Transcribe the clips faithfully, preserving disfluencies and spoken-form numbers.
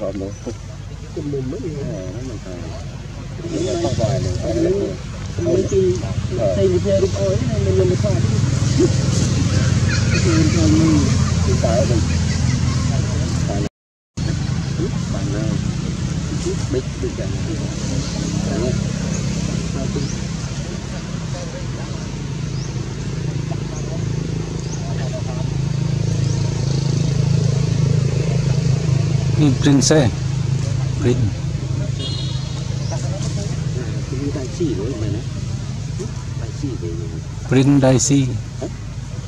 Còn một phút cùng mình mới đi à, nó phải mình phải bắt vài mình phải lấy lấy chi tay mình theo ối này mình mình phải thì mình thì tại mình tại mình bạn nào biết biết được cái này Prince, Prince. Prince Đại Sĩ.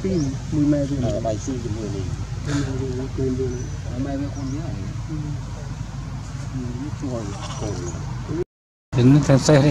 Prince mùi mai rồi. Đại Sĩ thì mùi này. Mai với con nhá. Đứng trên xe đi.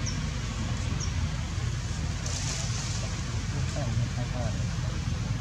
Gõ để không bỏ